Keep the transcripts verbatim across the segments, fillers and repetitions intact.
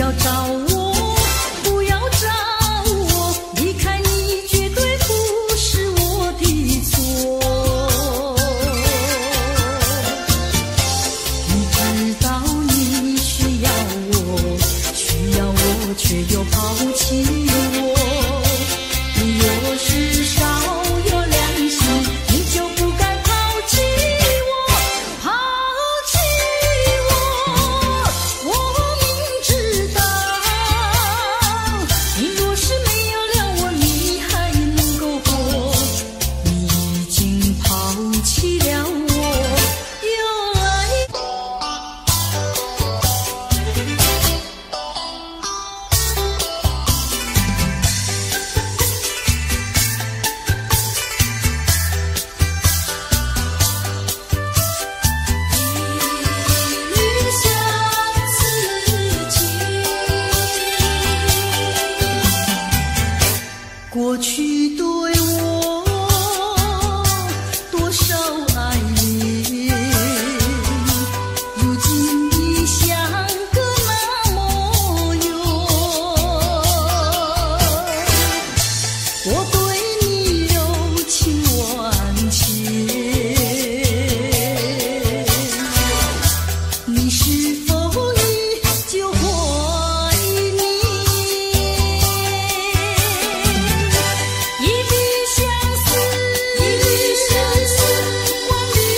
要找我，不要找我，离开你绝对不是我的错。你知道你需要我，需要我却又抛弃我。 过去对我多少爱恋，如今已相隔那么远。我对你柔情万千，你是否？ 流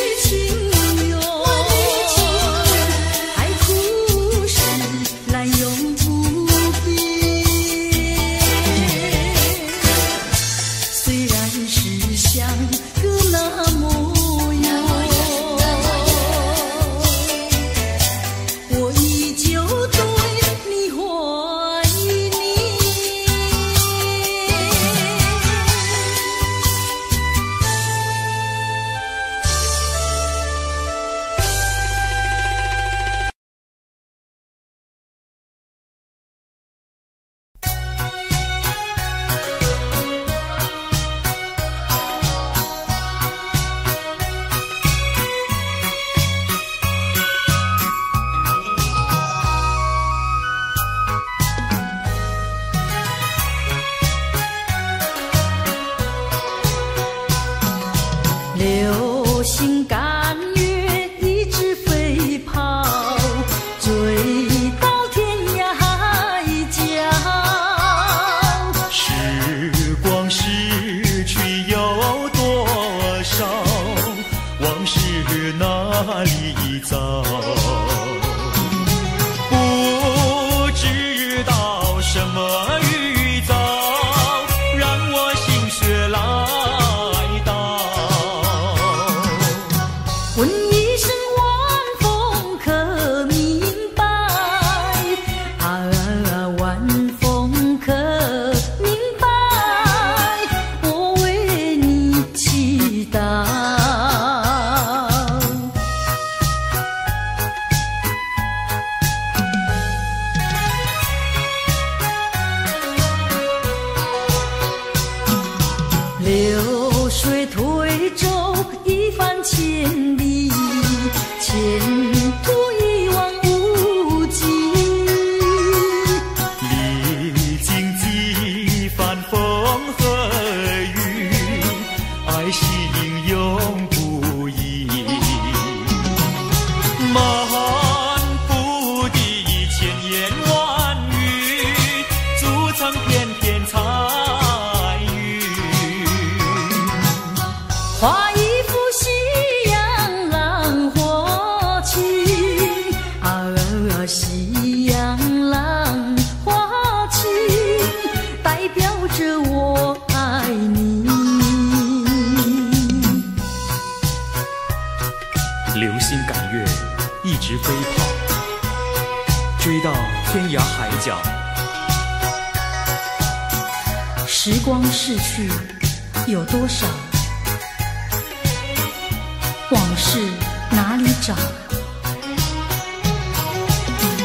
星赶月，一直飞跑，追到天涯海角。时光逝去有多少？往事哪里已早？不知道什么预兆，让我心血来。 流水推舟，一帆千里，前途一望无际。历经几番风和雨，爱情永不移。漫步的千言万语，组成片片彩。 画一幅夕阳浪花情，啊夕阳浪花情，代表着我爱你。流星赶月，一直飞跑，追到天涯海角。时光逝去，有多少？ 往事哪里找？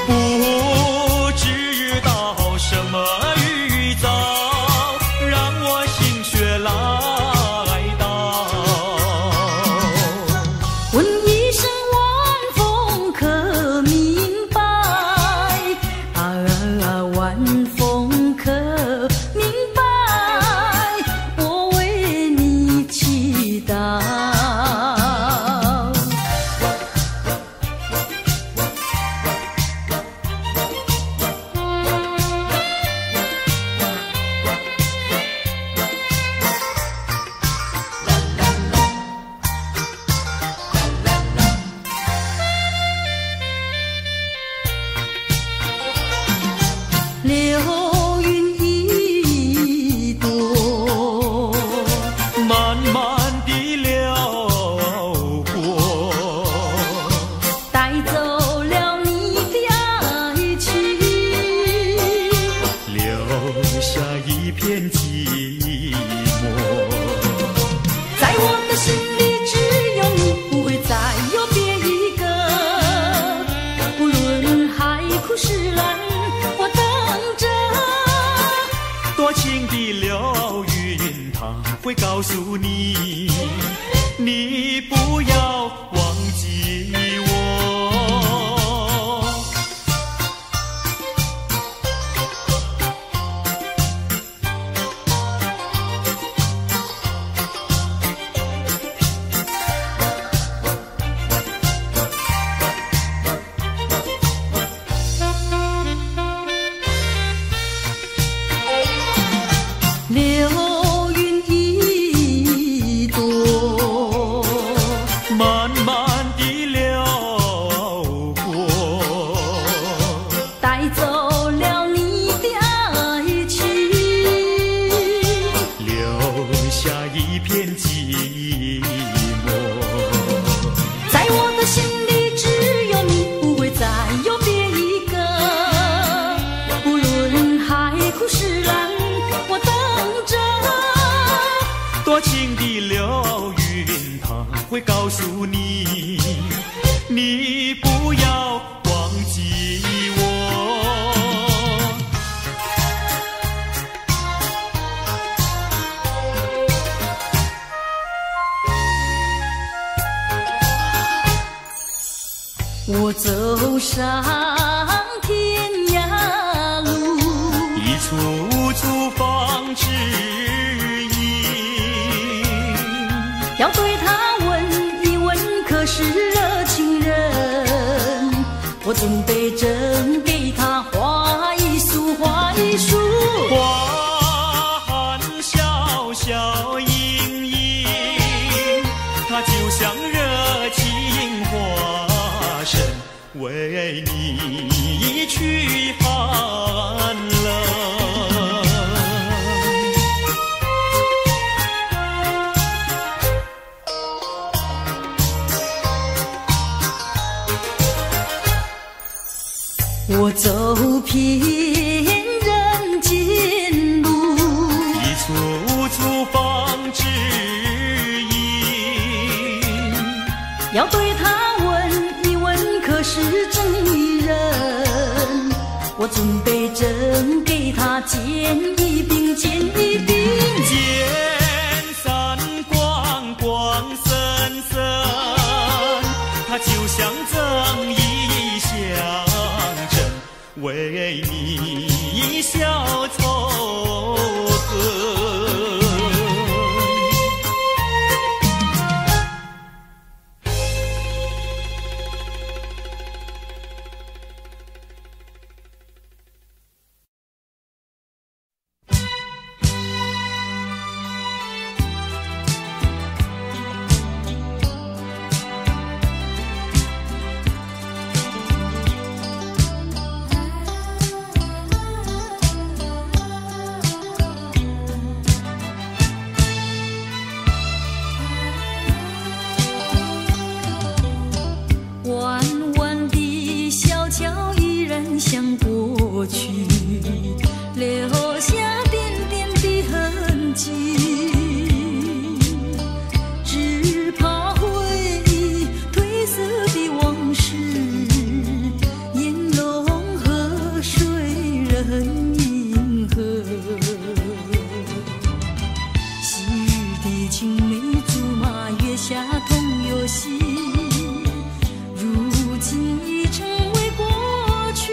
不知道什么预兆，让我心血来到。问一声晚风可明白？啊。流云一朵，慢慢地辽阔，带走了你的爱情，留下一片寂寞。在我的心里只有你，不会再有别一个，不论海枯石烂。 多情的流云，它会告诉你，你不要忘记我。流云一朵，慢慢地辽阔，带走了你的爱情，留下一片寂寞。在我的心里只有你，不会再有别一个，不论海枯石烂。 多情的流云，它会告诉你，你不要忘记我。我走上天涯路，一处处放置。 要对他问一问，可是热情人，我准备真给他画一束，画一束花含笑笑盈盈，它就像热情化身，为你去寒冷。 我走遍人间路，一处处放指引。要对他问一问，可是真女人，我准备针给他剪一柄，剪一柄，剪散光光森森，他就像正义像。 为你消愁恨。如今已成为过去。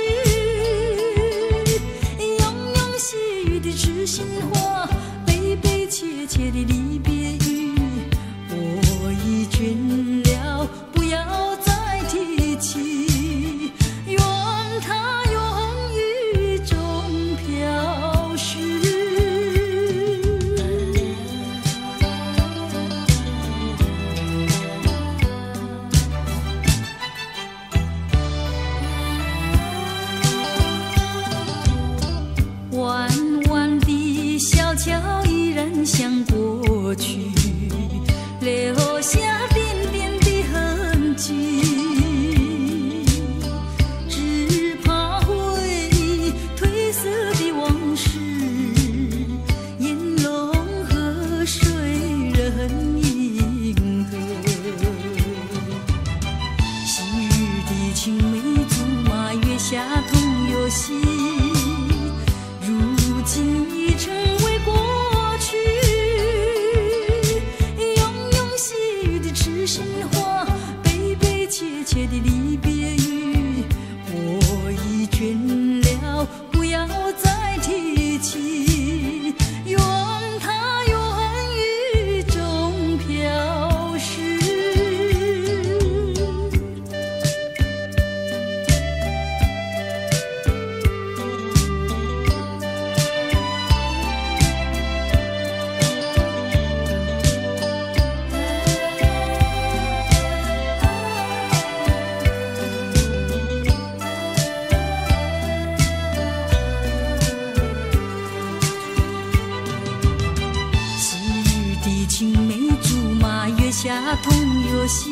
家同游戏，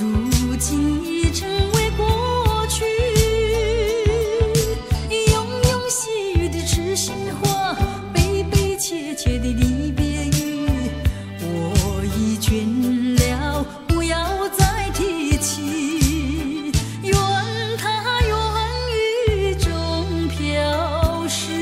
如今已成为过去。用用细语的痴心话，悲悲切切的离别语，我已倦了，不要再提起。愿它远雨中飘逝。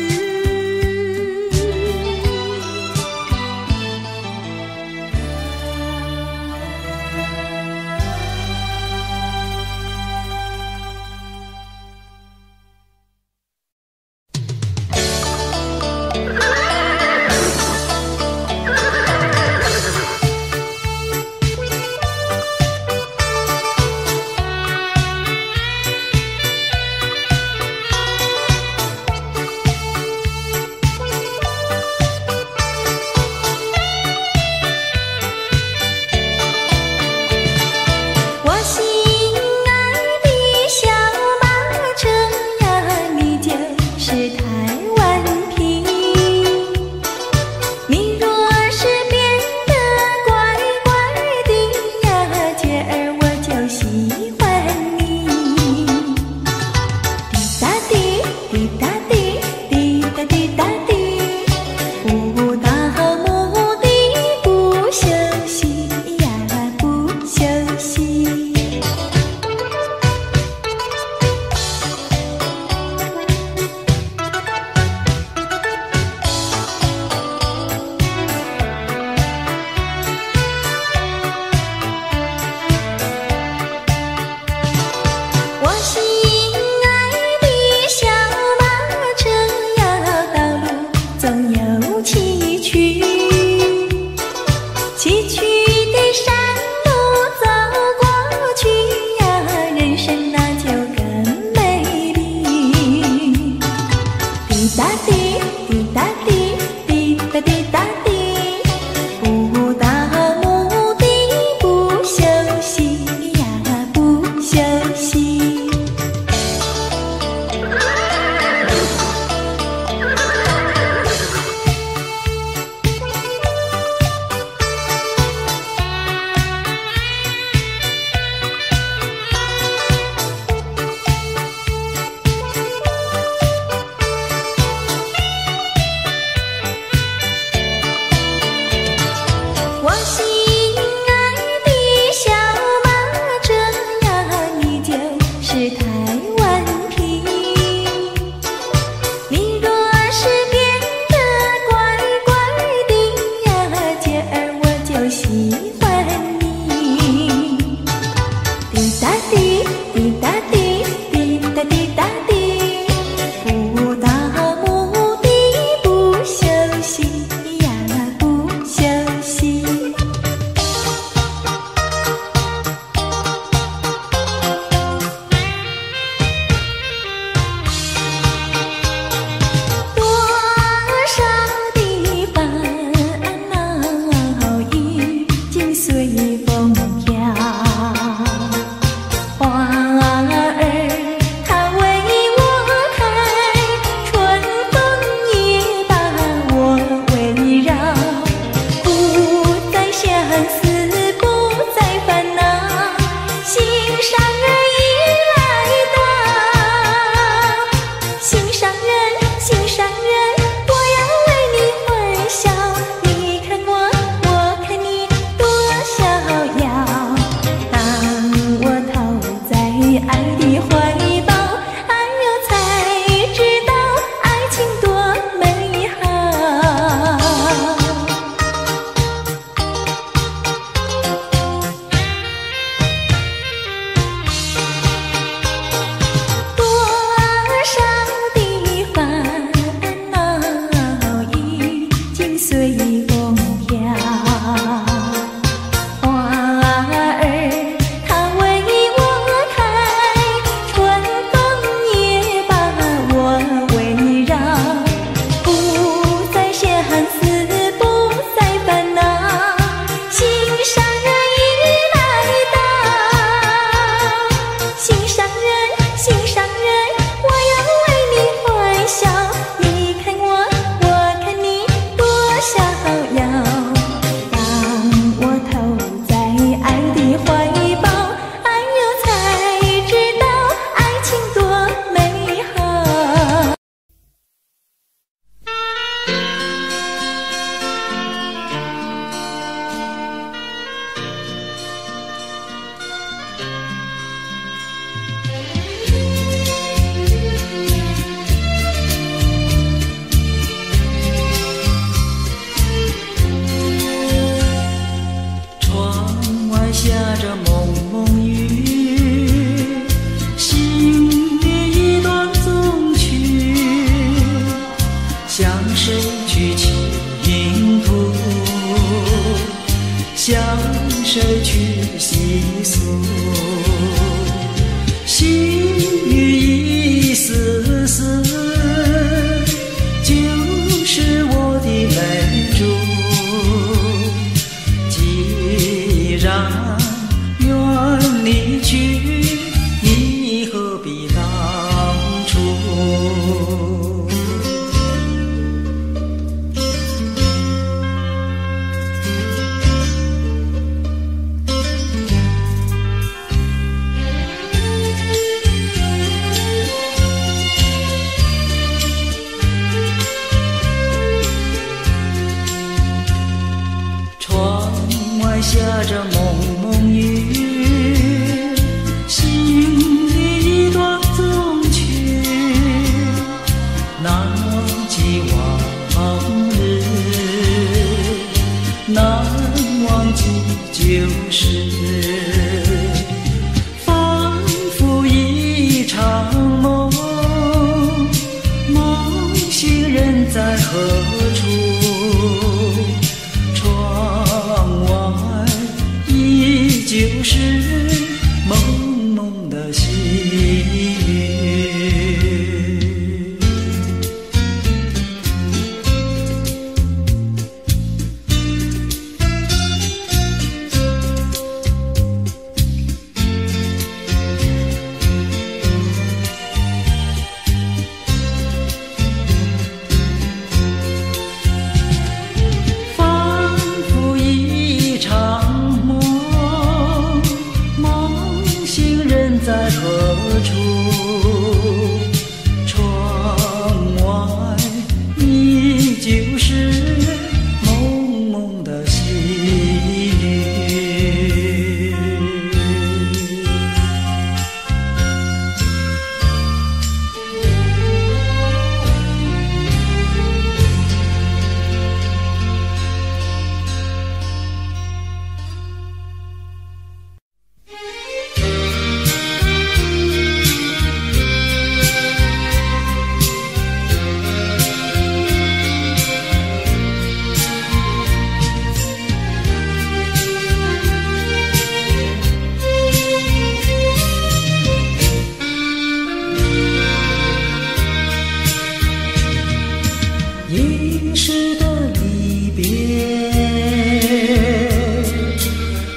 临时的离别，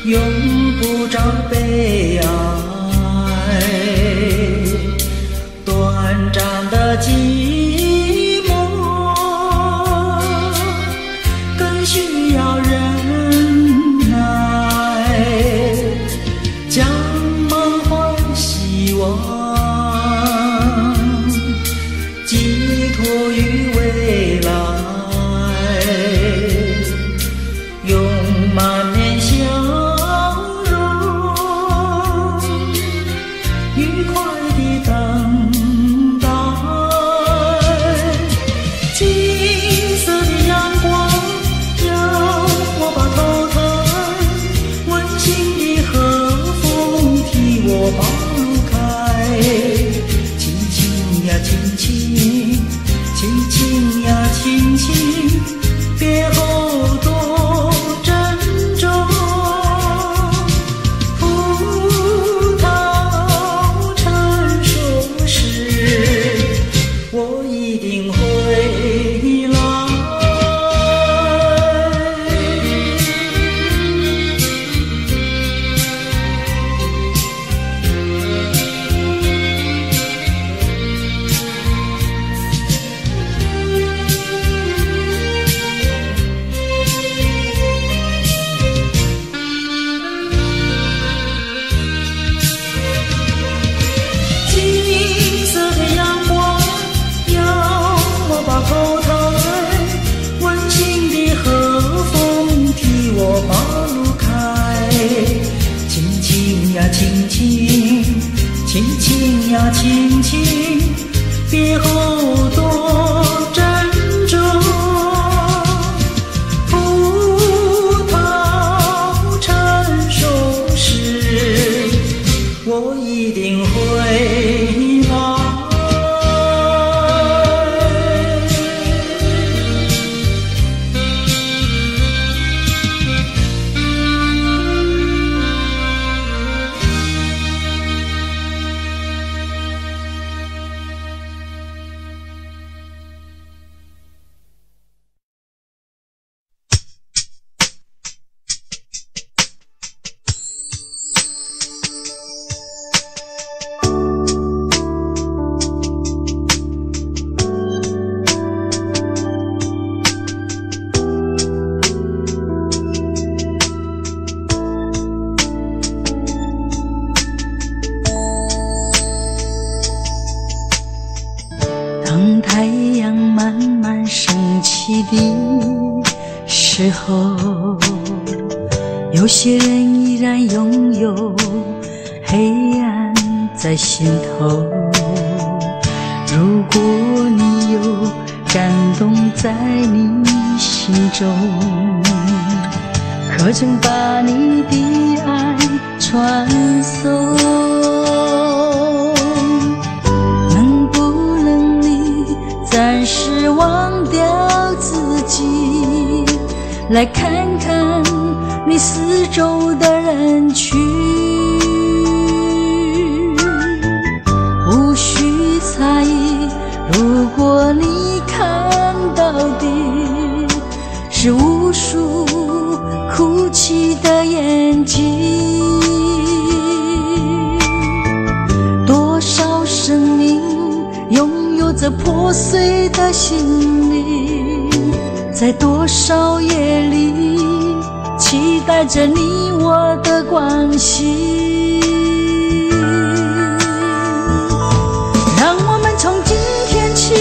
用不着悲哀，短暂的寂寞更需要忍耐，将梦幻希望寄托于未来，用满面笑容，愉快地等待。金色的阳光让我把头抬，温馨的和风替我暴露开，轻轻呀轻轻，轻轻呀轻轻，别后多珍重。葡萄成熟时，我一定会来。轻轻，轻轻呀，轻轻，别后多珍重。葡萄成熟时，我一定会来。有些人依然拥有黑暗在心头，如果你有感动在你心中，可曾把你的爱传送？能不能你暂时忘掉自己，来看看你四周的人群，无需猜疑，如果你看到的是无数哭泣的眼睛，多少生命拥有着破碎的心灵，在多少夜里期待着你我的关系。让我们从今天起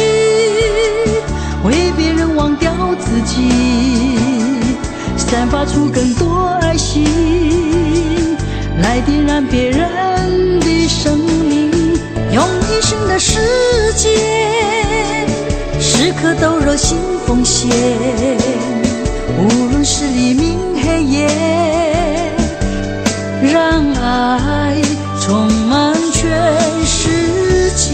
为别人忘掉自己，散发出更多爱心，来点燃别人的生命，用一生的时间时刻都若心奉献，无论是黎明黑夜，让爱充满全世界。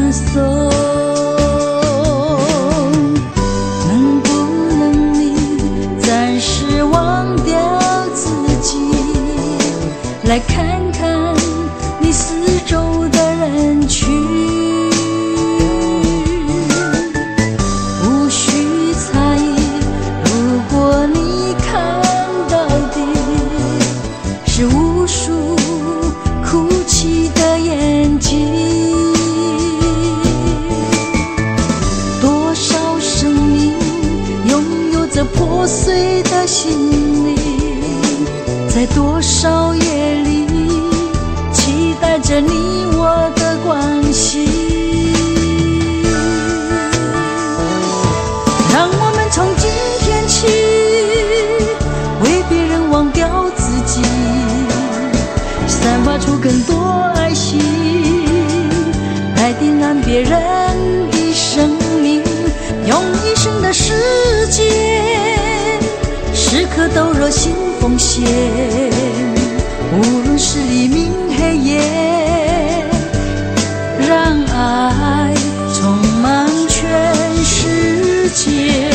传送。 来看看你四周的人群，无需猜疑。如果你看到的是无数哭泣的眼睛，多少生命拥有着破碎的心灵，在多少夜。 着你我的关系，让我们从今天起，为别人忘掉自己，散发出更多爱心，来点燃别人的生命，用一生的时间，时刻都热心奉献，无论是黎明黑夜。 让爱充满全世界。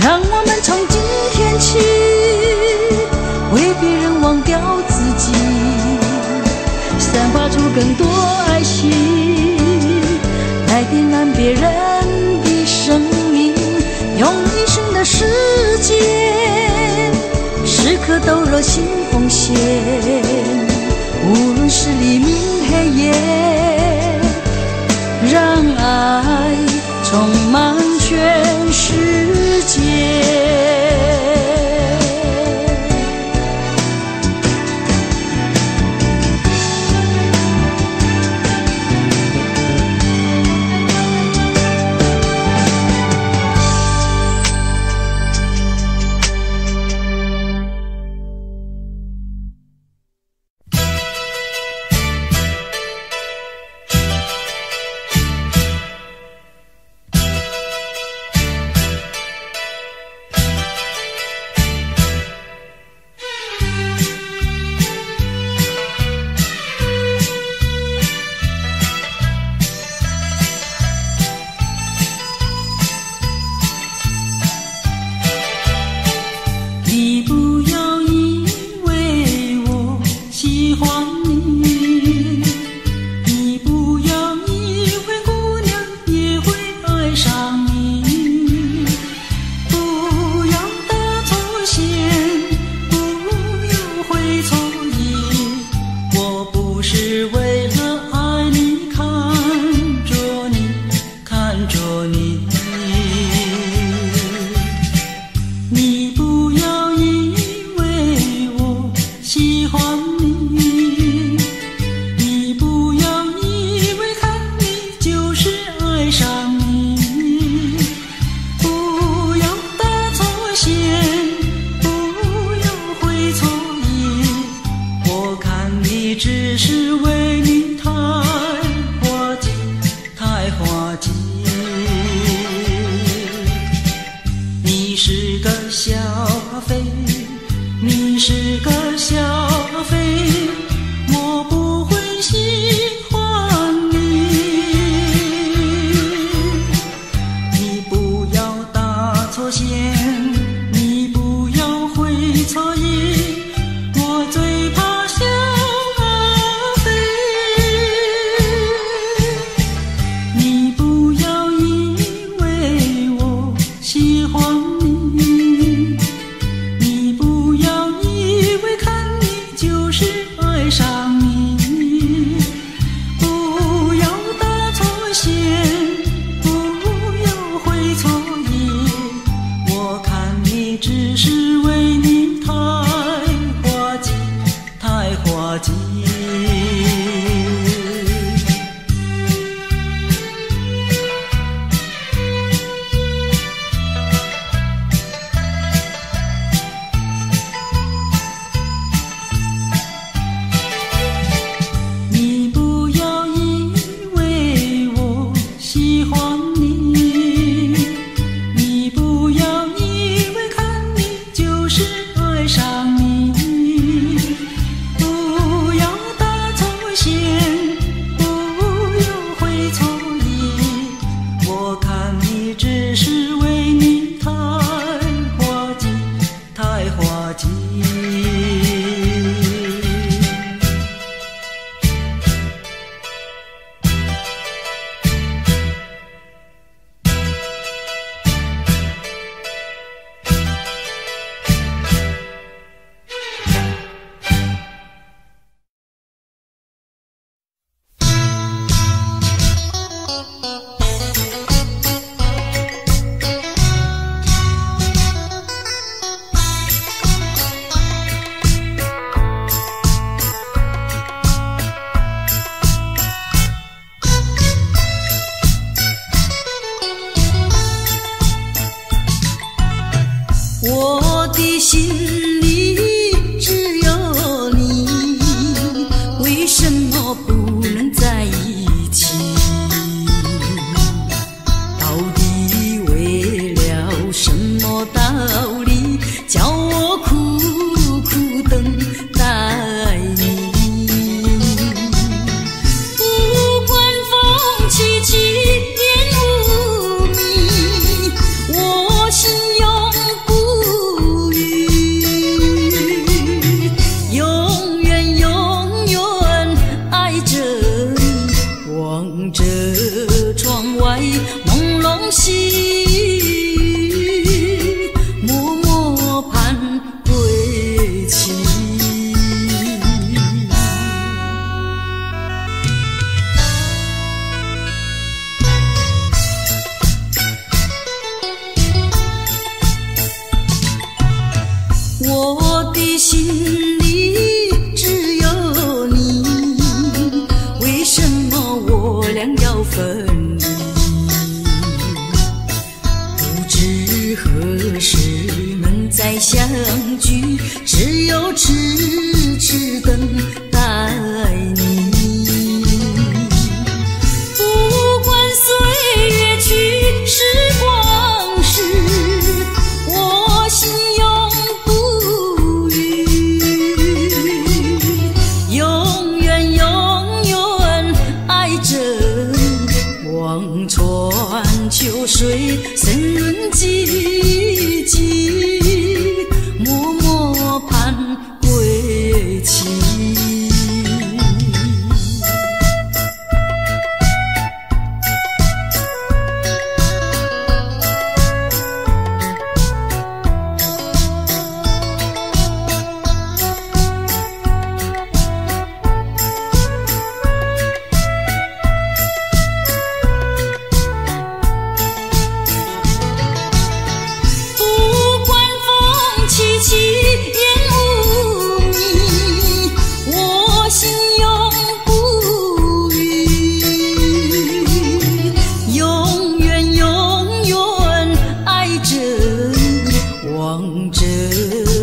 让我们从今天起，为别人忘掉自己，散发出更多爱心，来点燃别人的生命，用一生的时间，时刻都热心奉献，无论是黎明。 黑夜，让爱充满全世界。望着窗外朦胧兮，默默盼归期。我的心里只有你，为什么我俩要分离？不知何时能再相聚，只有痴痴等待你。不管岁月去，时光逝，我心永不渝，永远永远爱着你。望穿秋水沉沦寂寂，默默盼归期。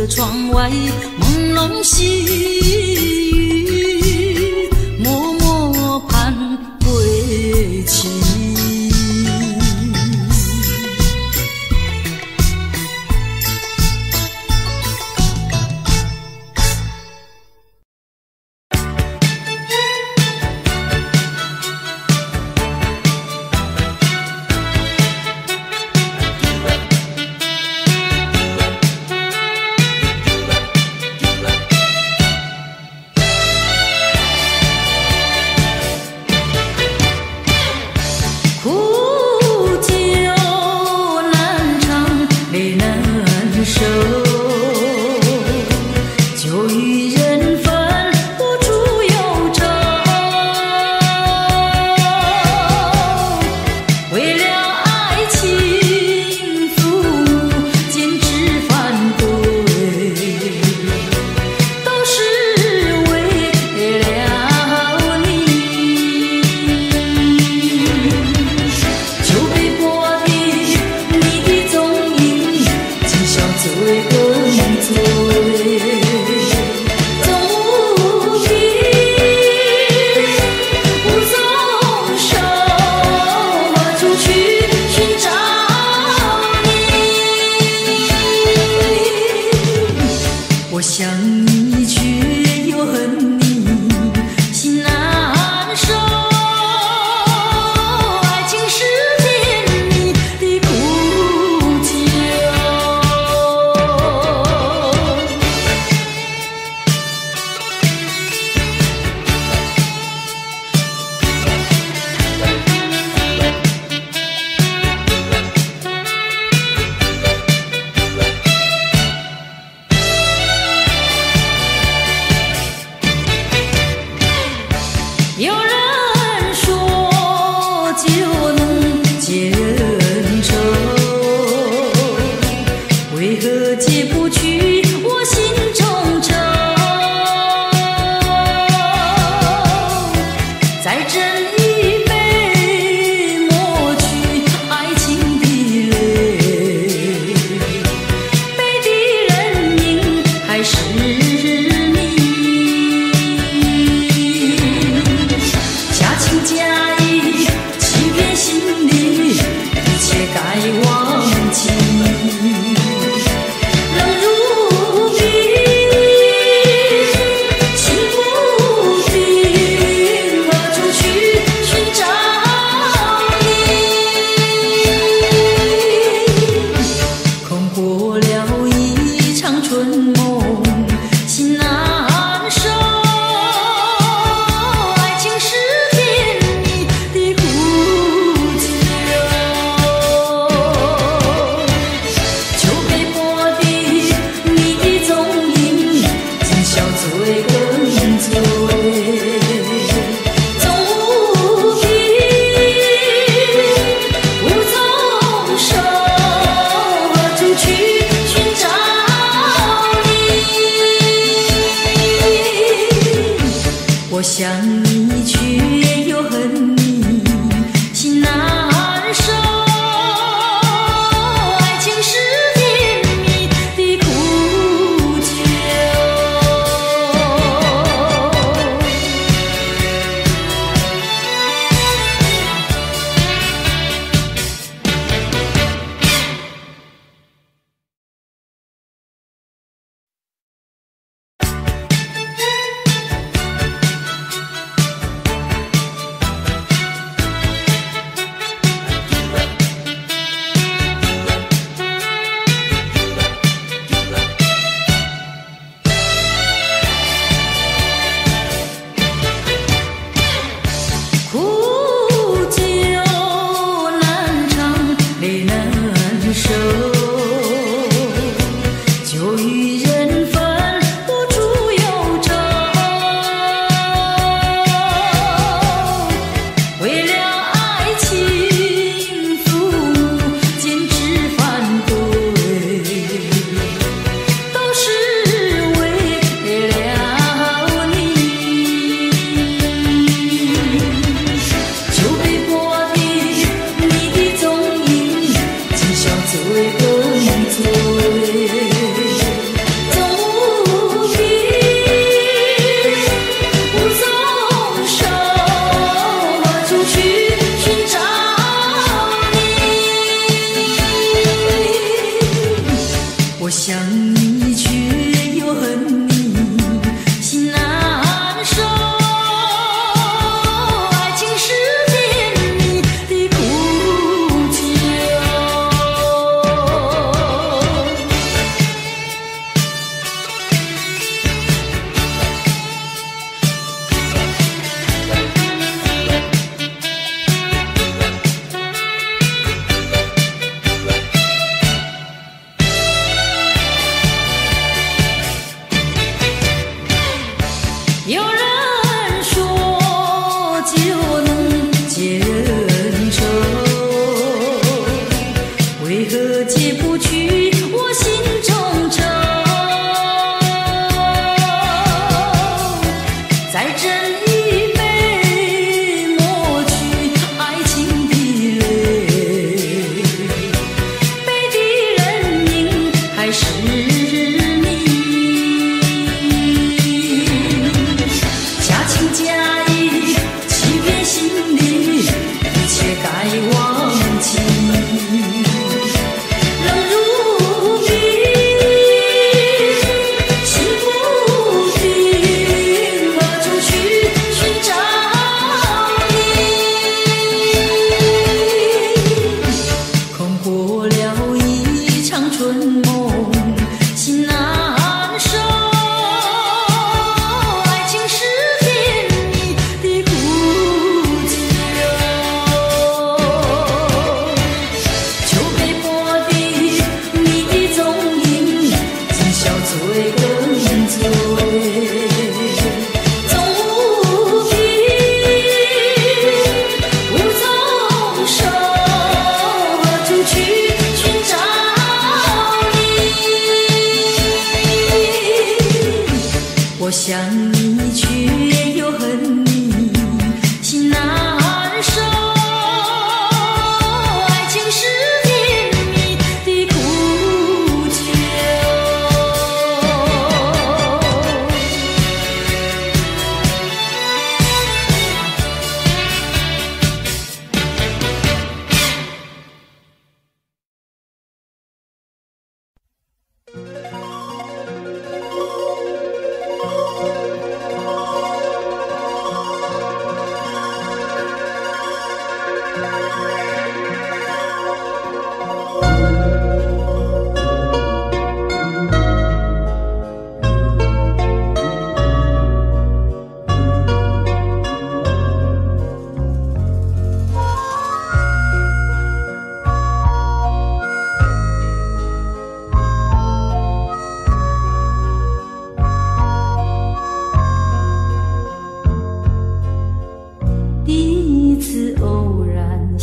窗外朦胧细雨，默默盼归期。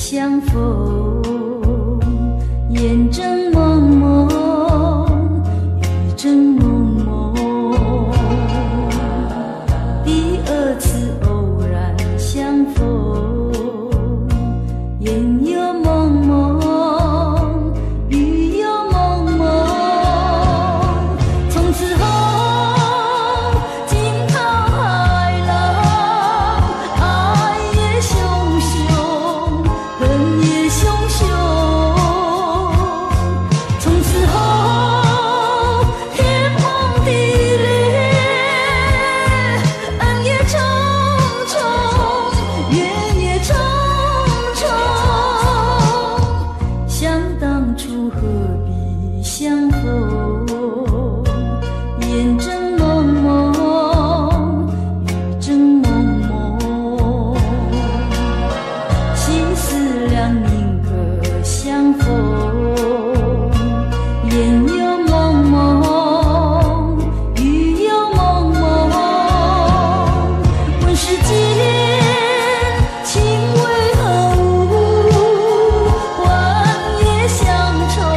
相逢，眼正蒙蒙，雨正蒙蒙。第二次偶然相逢，眼又蒙蒙，雨又蒙蒙。从此后。 相逢，眼正蒙蒙，雨正蒙蒙。心思量，宁可相逢，眼又蒙蒙，雨又蒙蒙。问世间情为何物，万叶相愁。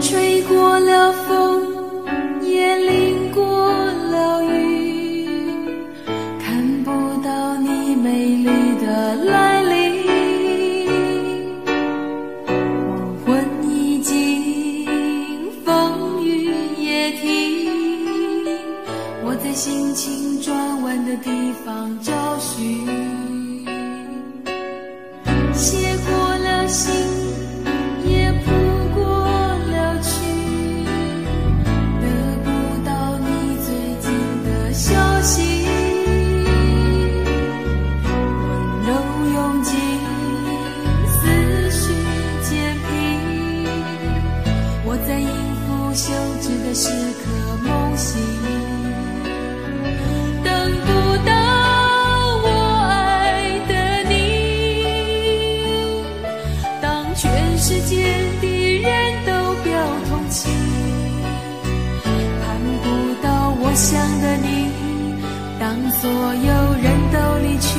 吹过了风，也淋过了雨，看不到你美丽的来临。黄昏已经，风雨也停，我在心情转弯的地方找寻，写过了心。 时刻梦醒，等不到我爱的你。当全世界的人都表同情，盼不到我想的你。当所有人都离去，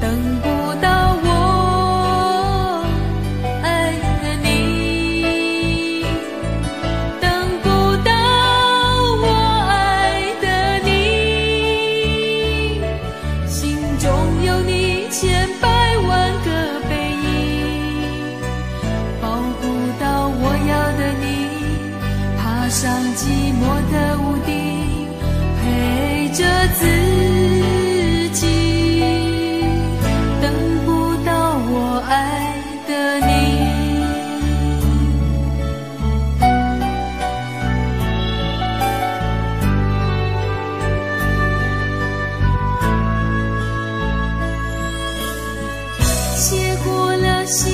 等不到我。 我爱。上寂寞的屋顶，陪着自己，等不到我爱的你。写过了心。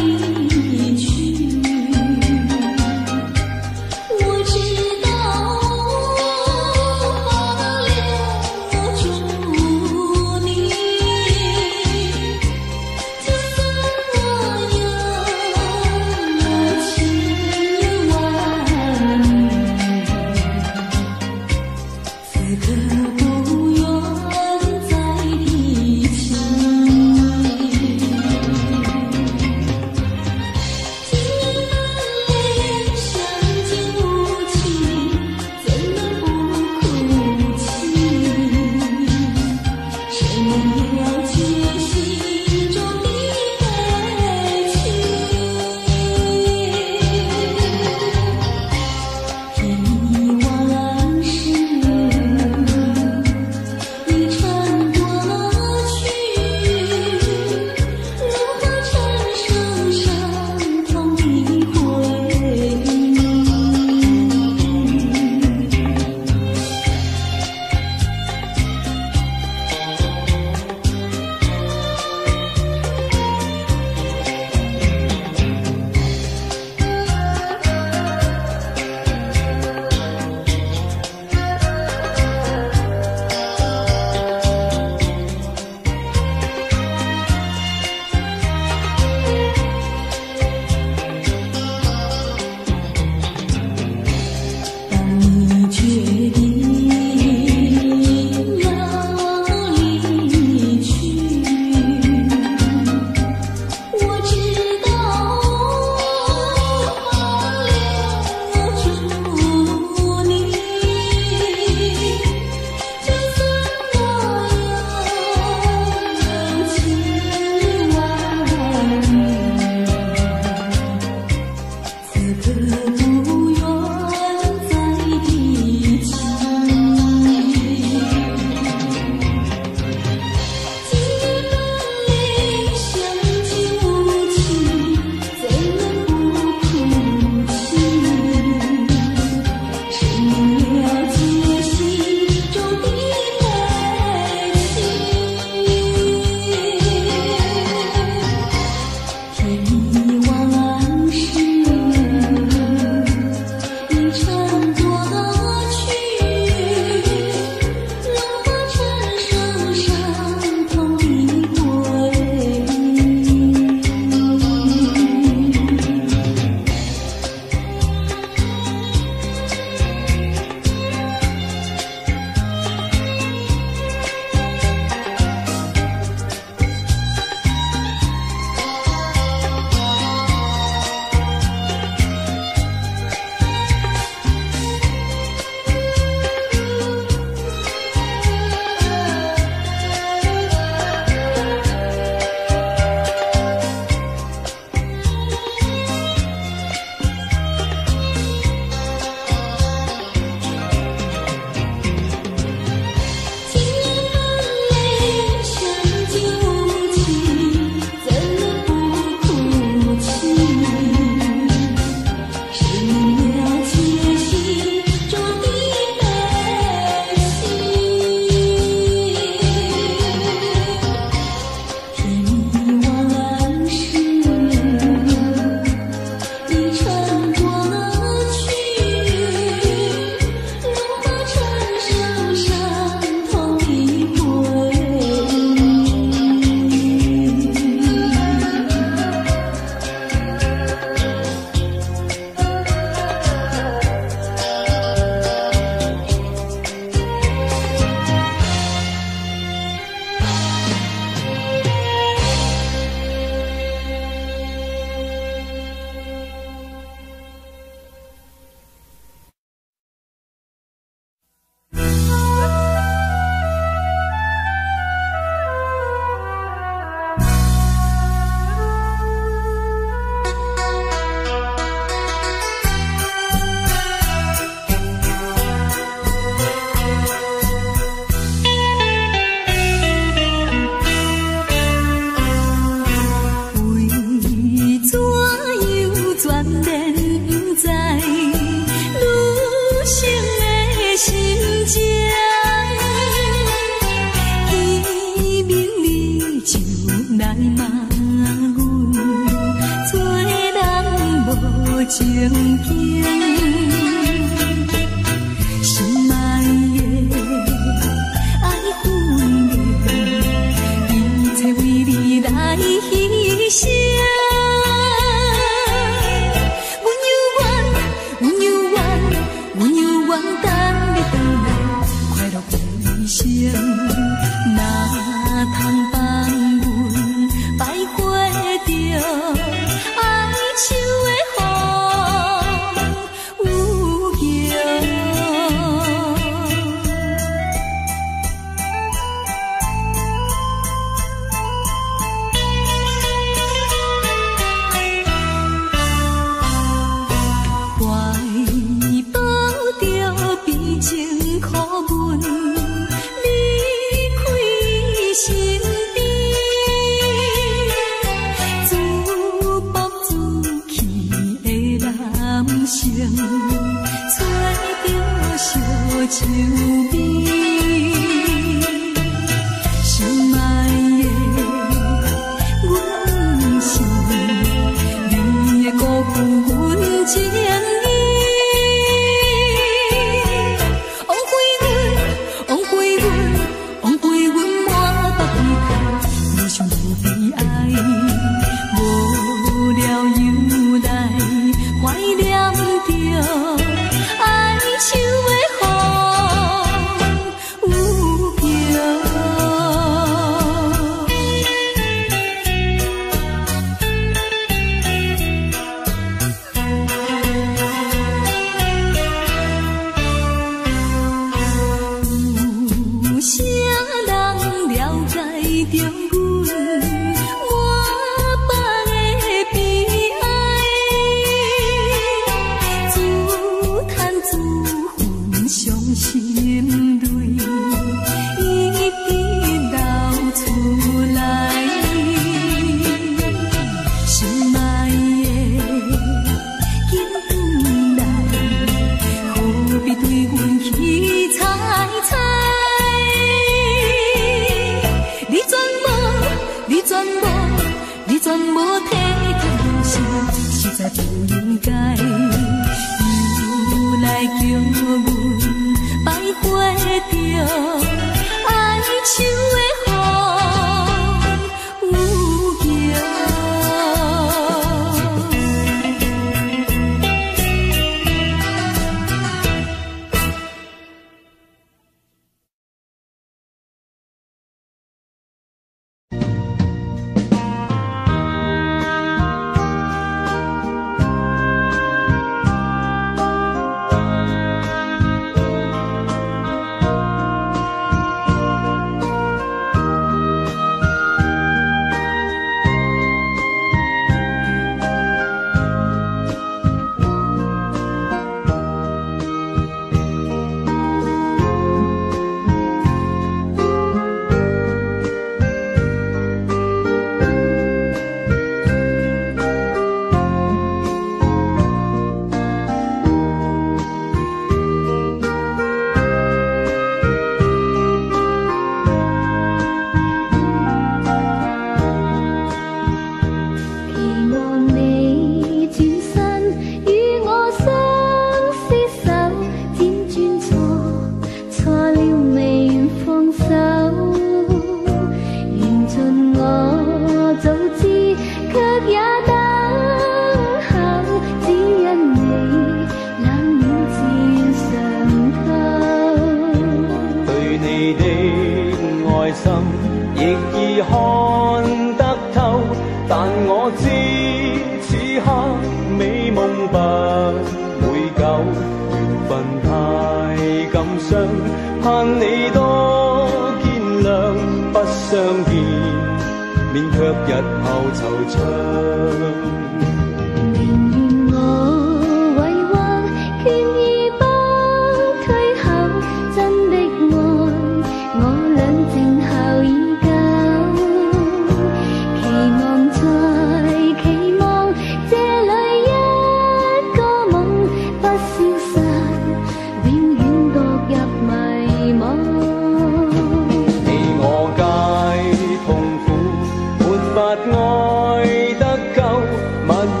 愛得夠，物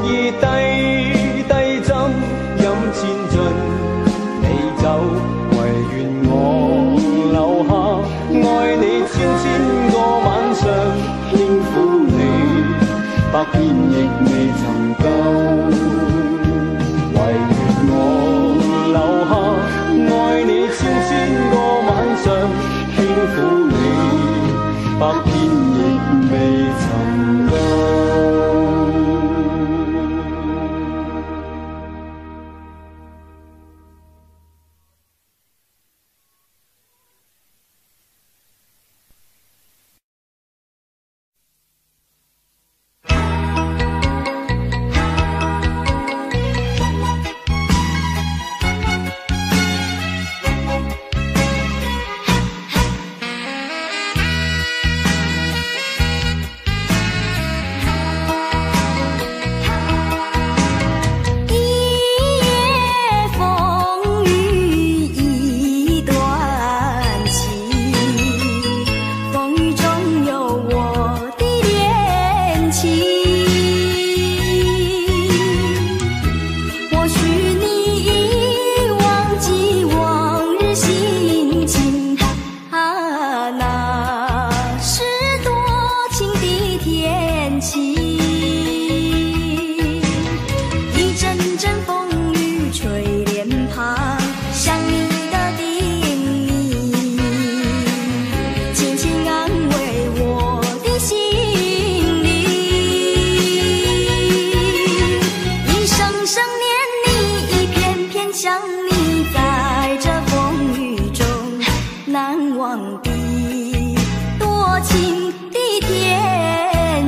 千進，你走，唯願我留下，愛你千千個晚上，輕撫你，百遍亦未曾夠，唯願我留下，愛你千千個晚上，輕撫你，百遍亦未曾夠。 一夜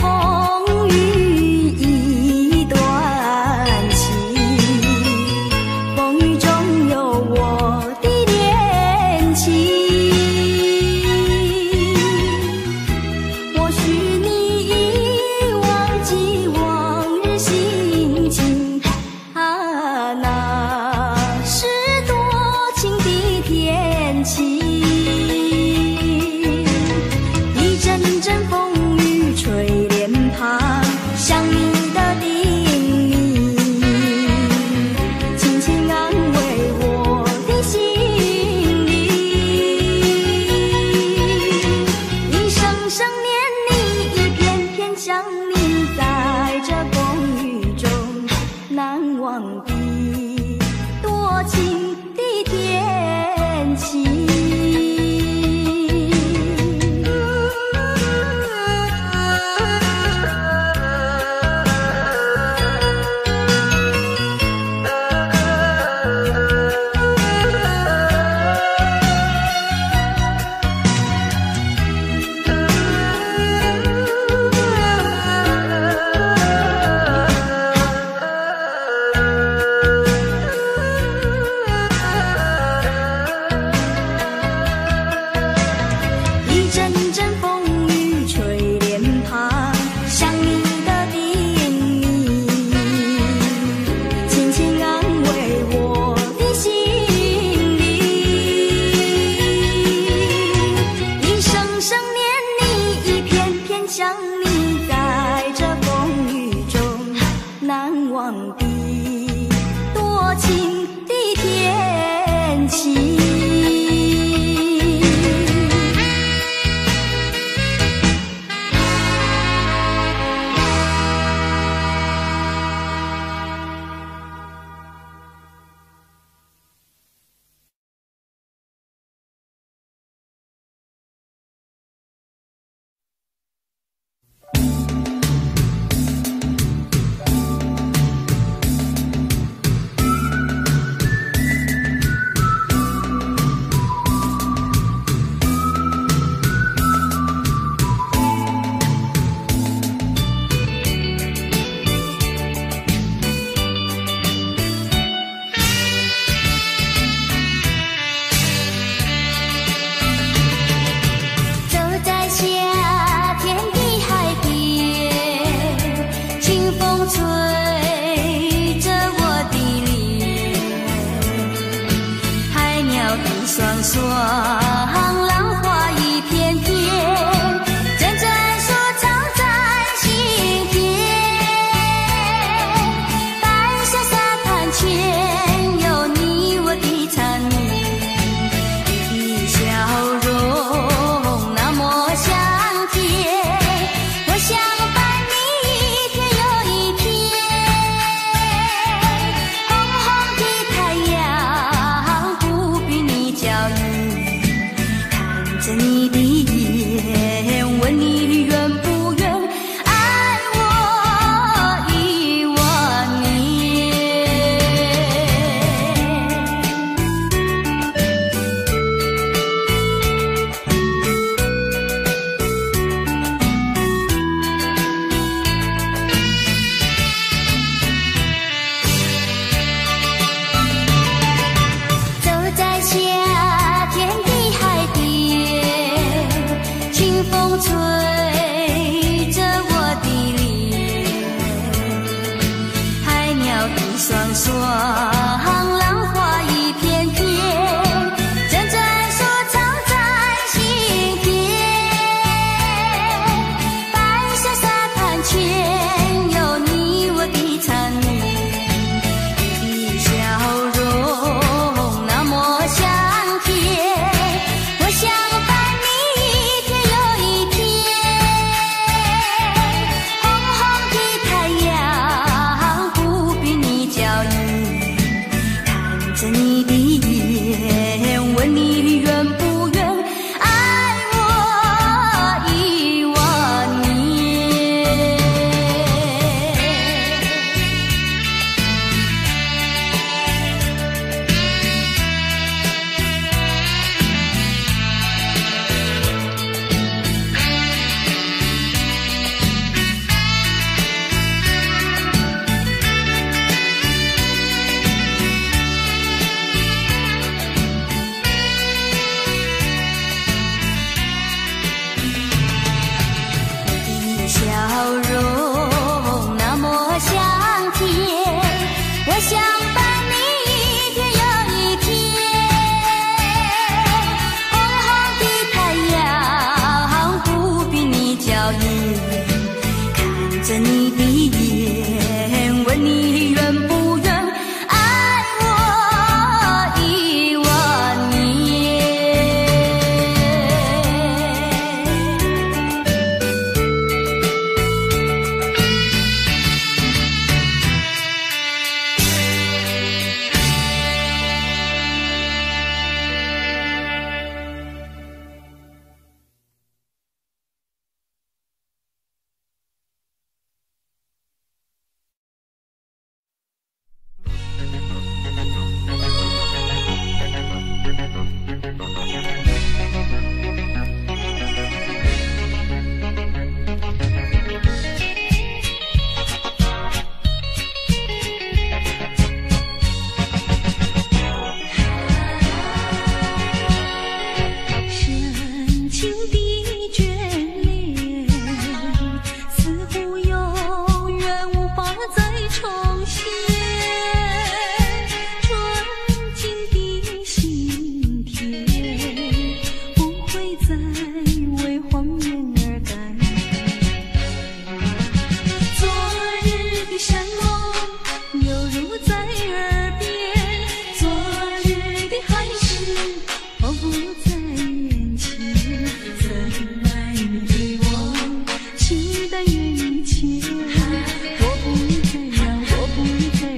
风雨。我不再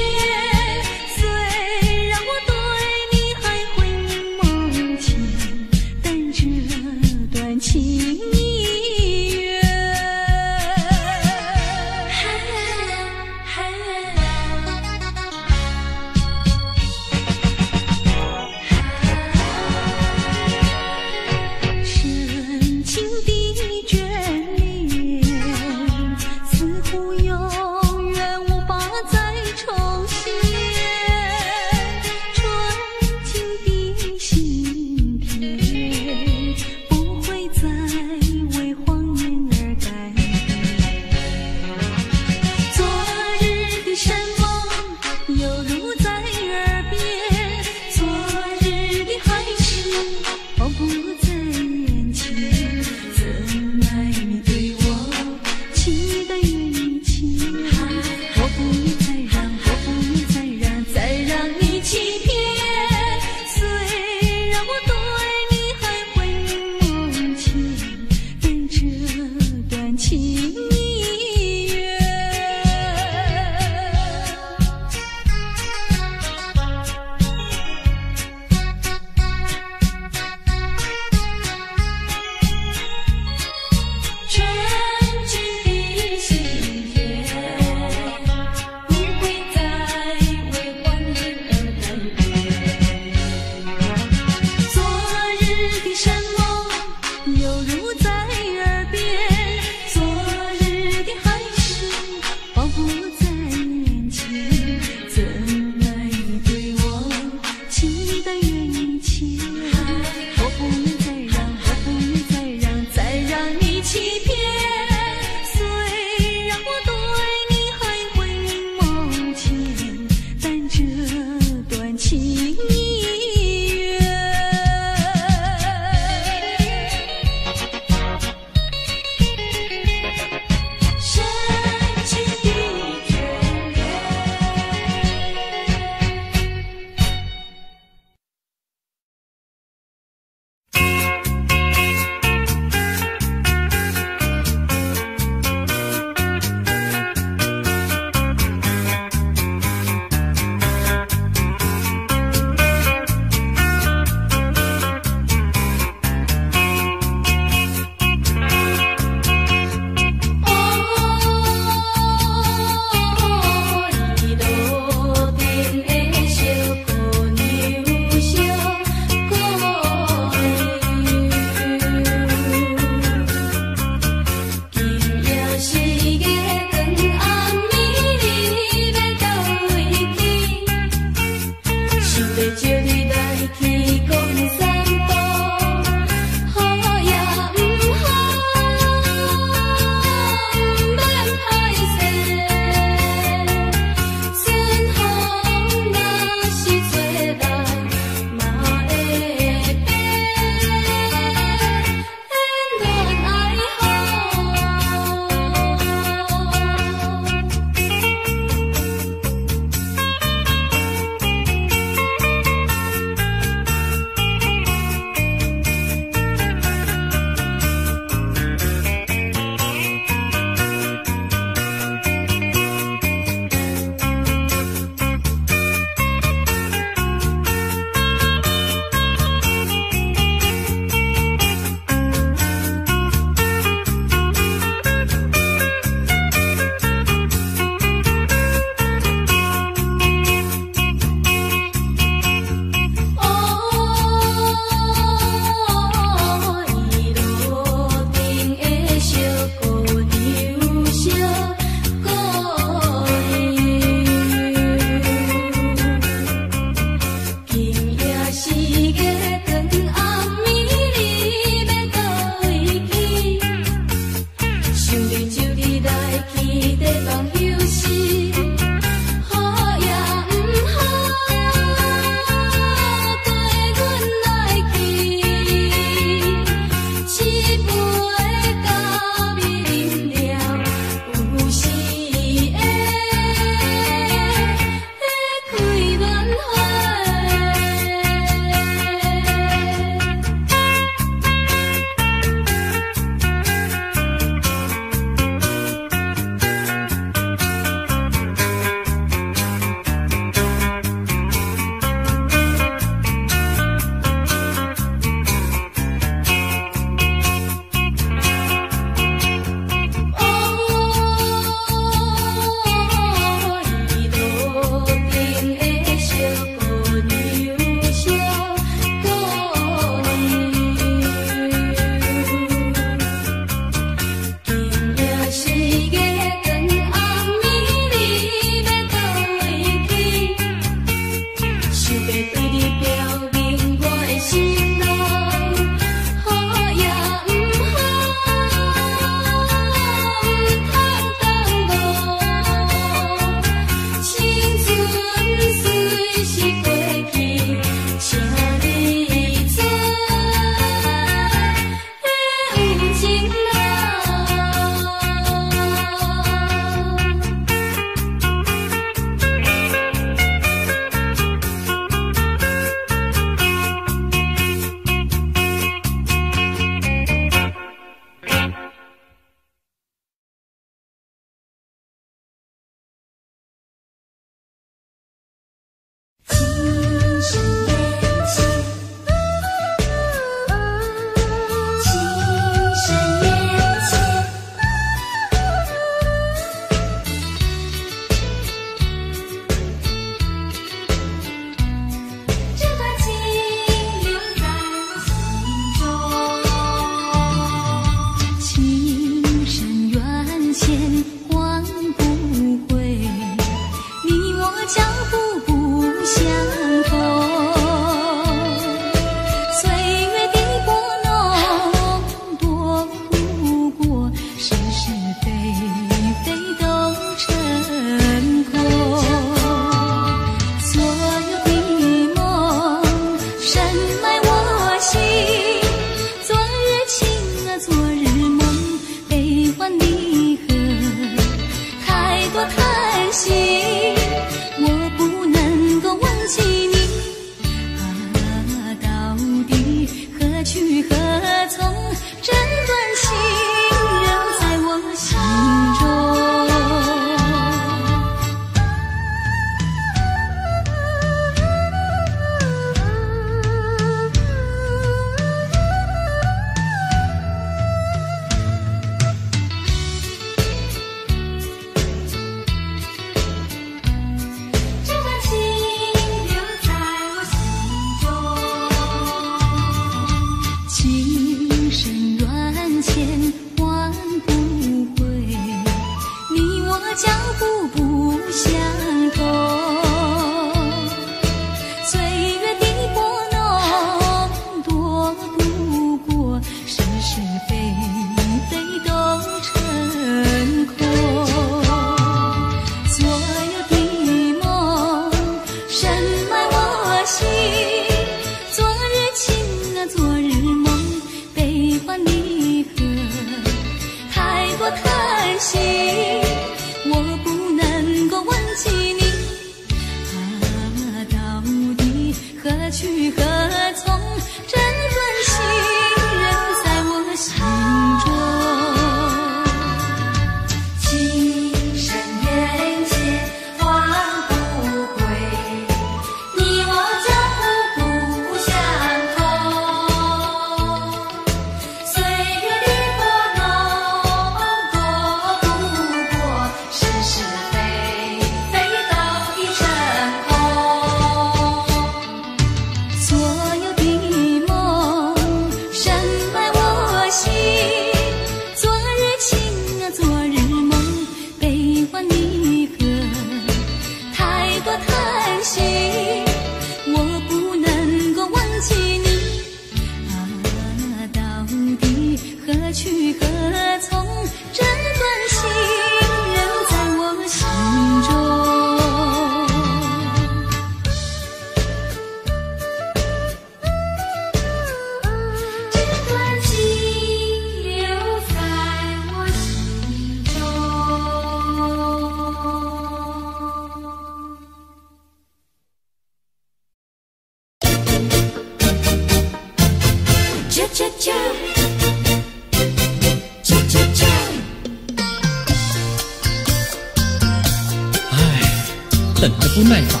等着不耐烦，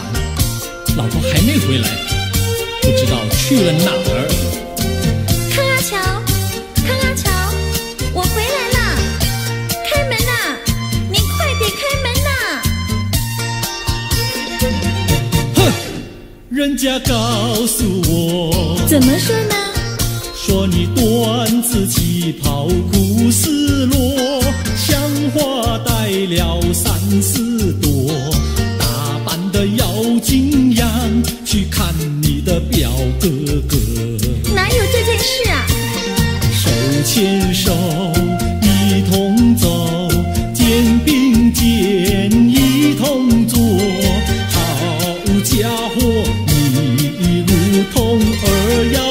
老婆还没回来，不知道去了哪儿。康阿乔，康阿乔，我回来啦！开门呐，您快点开门呐！哼，人家告诉我，怎么说呢？说你端起旗袍苦思落，香花带了三四朵，打扮得要精样，去看你的表哥哥。哪有这件事啊？手牵手一同走，肩并肩一同坐，好家伙，你如同儿妖。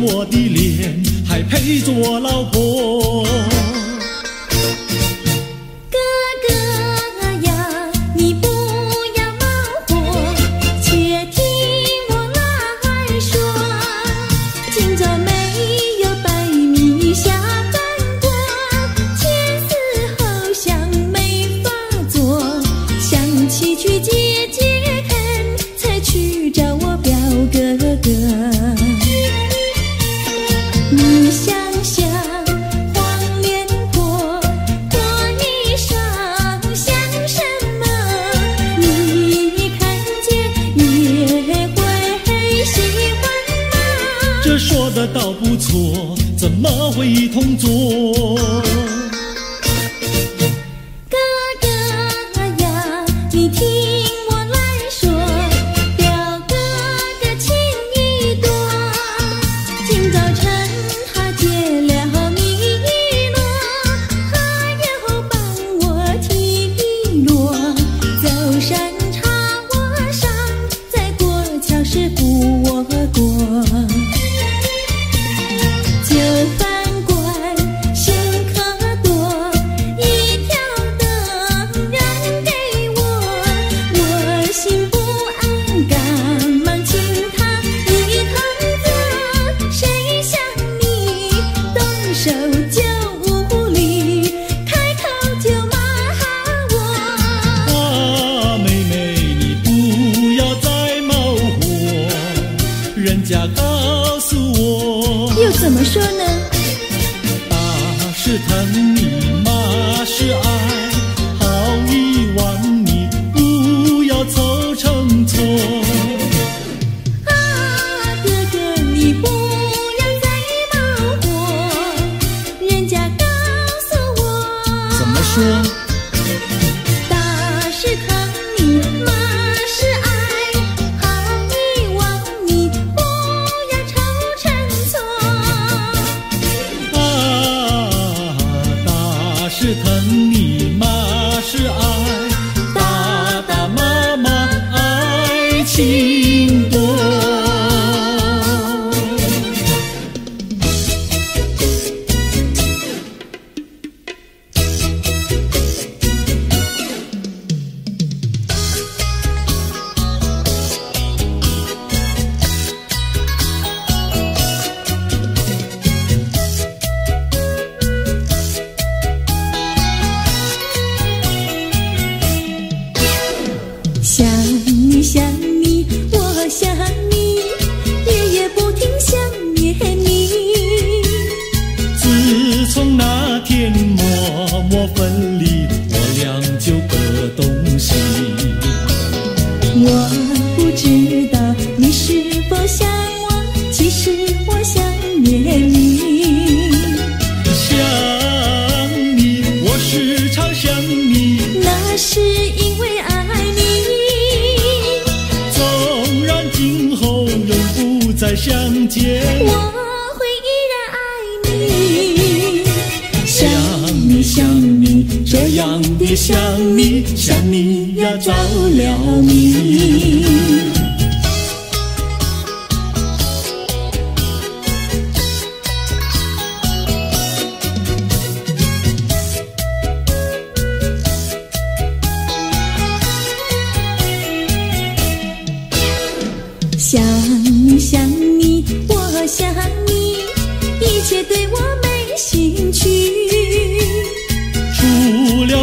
我的脸还陪着我老婆，哥哥呀，你不要恼火，且听我来说，今朝没有白米下饭锅，前思后想没法做，想起去姐姐看，才去找我表哥哥。 你想想，黄脸婆婆衣裳像什么？你看见也会喜欢吗？这说的倒不错，怎么会一同做？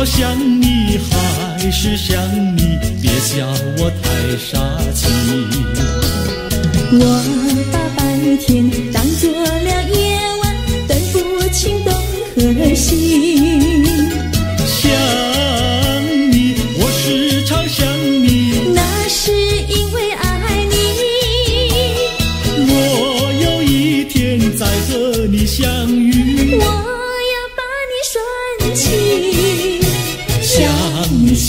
想你还还是想你，别笑我太傻气。我大半天当作了夜晚，分不清东和西。想你，我时常想你，那是因为爱你。我有一天再和你相遇，我要把你拴起。想你想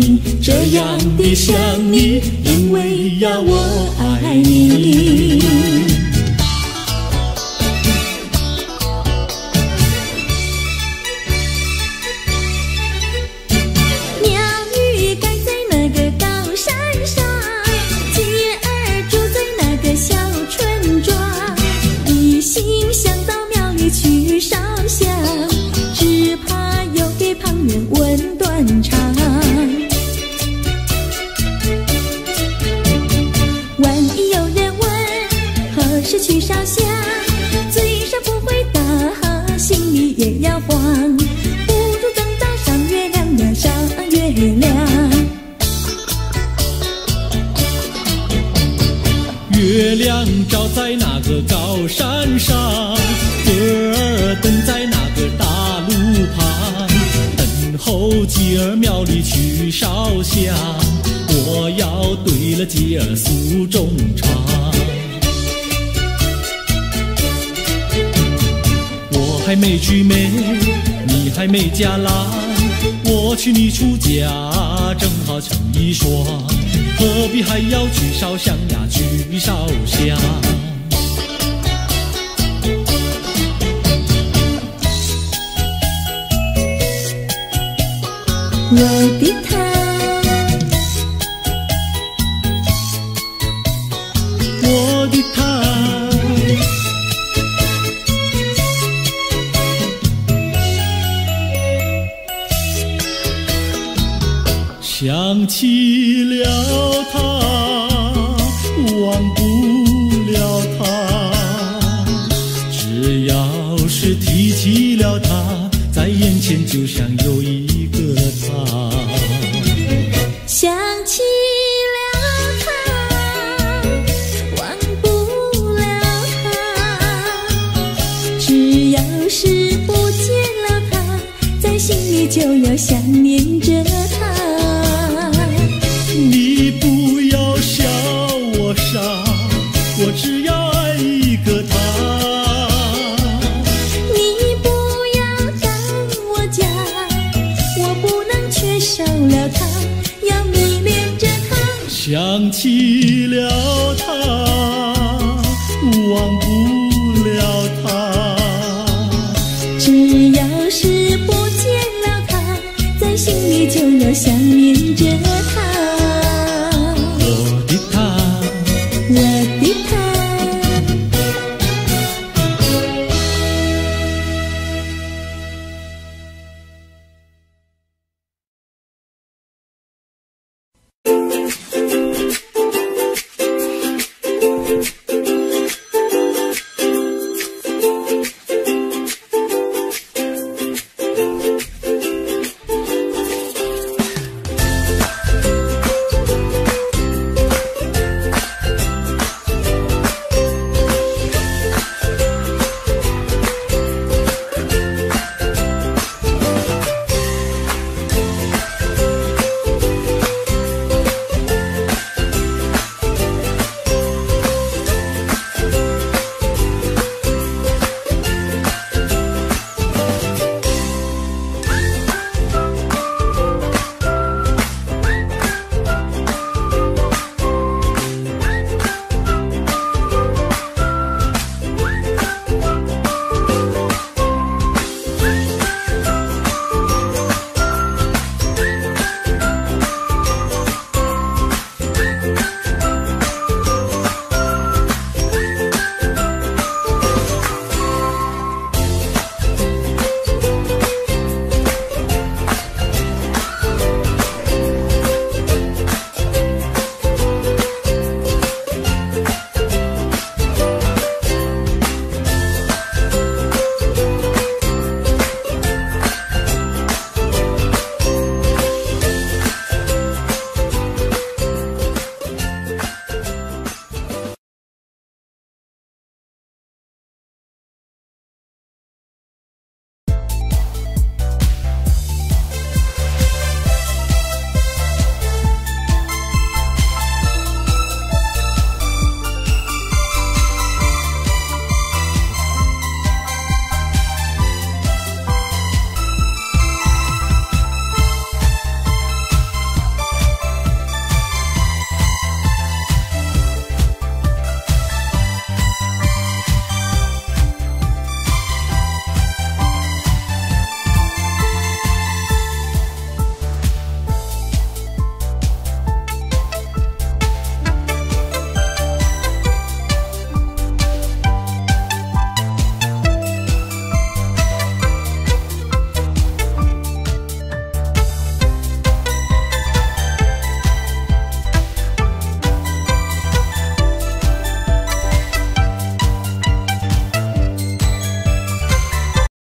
你，这样的想你，因为呀我爱你。鸟儿盖在那个高山上，鸡儿住在那个小村庄，一心想到庙里去烧香，只怕又给旁人闻。万一有人问何时去烧香，嘴上不回答，心里也要慌，不如等到上月亮呀，上月亮。月亮照在那个高山上，鸽儿蹲在那个大路旁，后鸡儿庙里去烧香，我要对了鸡儿诉衷肠。我还没去美，你还没嫁郎，我去你出嫁，正好成一双，何必还要去烧香呀，去烧香。我的他，我的他，想起了他，忘不了他，只要是提起了他，在眼前就像有一想起了他，忘不了他，只要是不见了他，在心里就要想念着他。你不要笑我傻，我只要爱一个他。想起了他，忘不了他，只要是不见了他，在心里就要想念着。